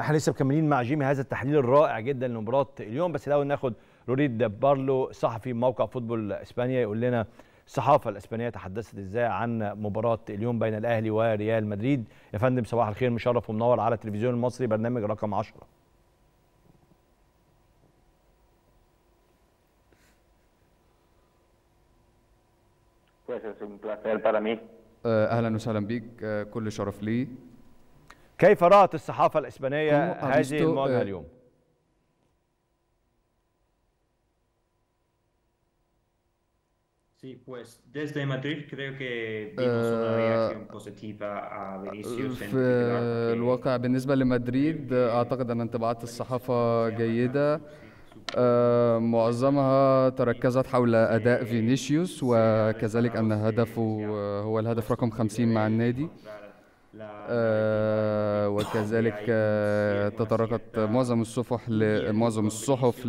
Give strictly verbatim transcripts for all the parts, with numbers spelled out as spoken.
احنا لسه مكملين مع جيمي هذا التحليل الرائع جدا لمباراه اليوم، بس الاول ناخد رودي بارلو صحفي موقع فوتبول اسبانيا يقول لنا الصحافه الاسبانيه تحدثت ازاي عن مباراه اليوم بين الاهلي وريال مدريد. يا فندم صباح الخير، مشرف ومنور على التلفزيون المصري برنامج رقم عشرة. اهلا وسهلا بيك، كل شرف لي. كيف رأت الصحافة الإسبانية هذه المواجهة اليوم؟ في الواقع بالنسبة لمدريد أعتقد أن انطباعات الصحافة جيدة، معظمها تركزت حول أداء فينيسيوس وكذلك أن هدفه هو الهدف رقم خمسين مع النادي، آه وكذلك آه تطرقت معظم الصحف معظم الصحف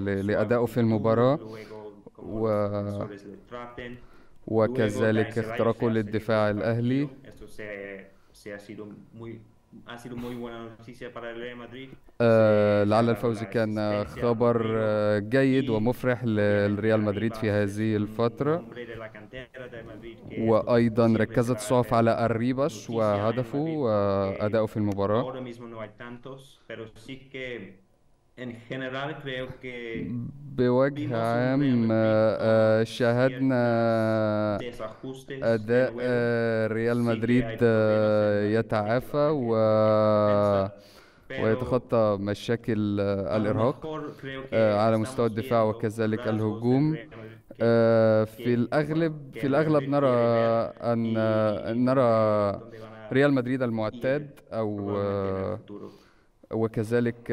لأدائه في المباراة، و وكذلك اختراقه للدفاع الأهلي. آه لعل الفوز كان خبر جيد ومفرح لريال مدريد في هذه الفترة، وأيضا ركزت الصحف على الريباش وهدفه وأداؤه في المباراة. بوجه عام شاهدنا أداء ريال مدريد يتعافى ويتخطى مشاكل الإرهاق على مستوى الدفاع وكذلك الهجوم. في الأغلب في الأغلب نرى أن نرى ريال مدريد المعتاد أو وكذلك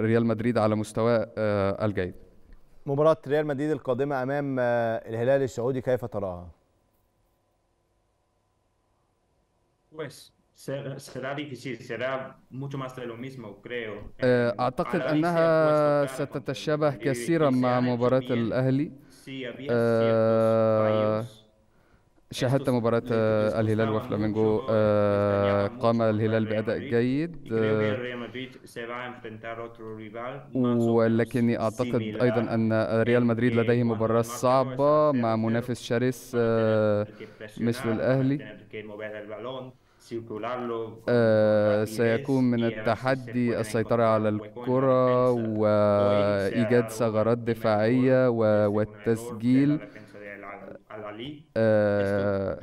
ريال مدريد على مستوى الجيد. مباراة ريال مدريد القادمة أمام الهلال السعودي كيف تراها؟ أعتقد أنها ستتشابه كثيرا مع مباراة الأهلي. شاهدت مباراة الهلال وفلامينجو، قام الهلال بأداء جيد، ولكني أعتقد أيضا أن ريال مدريد لديه مباراة صعبة مع منافس شرس مثل الأهلي. آه سيكون من التحدي السيطرة على الكرة وإيجاد ثغرات دفاعية والتسجيل. آه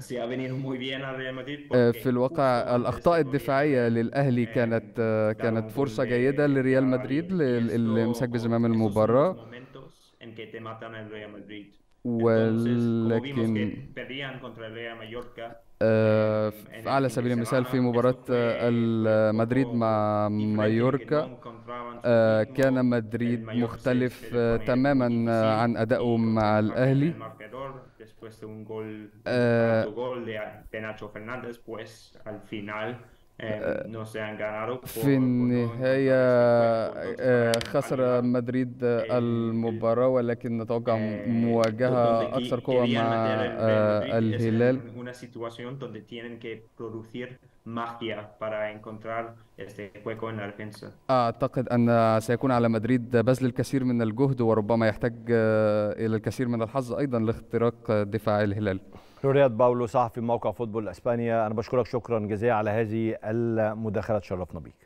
في الواقع الأخطاء الدفاعية للأهلي كانت كانت فرصة جيدة لريال مدريد للإمساك بزمام المباراة، ولكن آه على سبيل المثال في مباراة مدريد مع مايوركا آه كان مدريد مختلف آه تماما عن أدائه مع الأهلي. آه في النهاية آه خسر مدريد المباراة، ولكن نتوقع مواجهة أكثر قوة مع آه الهلال. أعتقد أن سيكون على مدريد بذل الكثير من الجهد وربما يحتاج إلى الكثير من الحظ أيضا لاختراق دفاع الهلال. لوريان باولو صحفي موقع فوتبول اسبانيا، انا بشكرك شكرا جزيلا على هذه المداخله، تشرفنا بيك.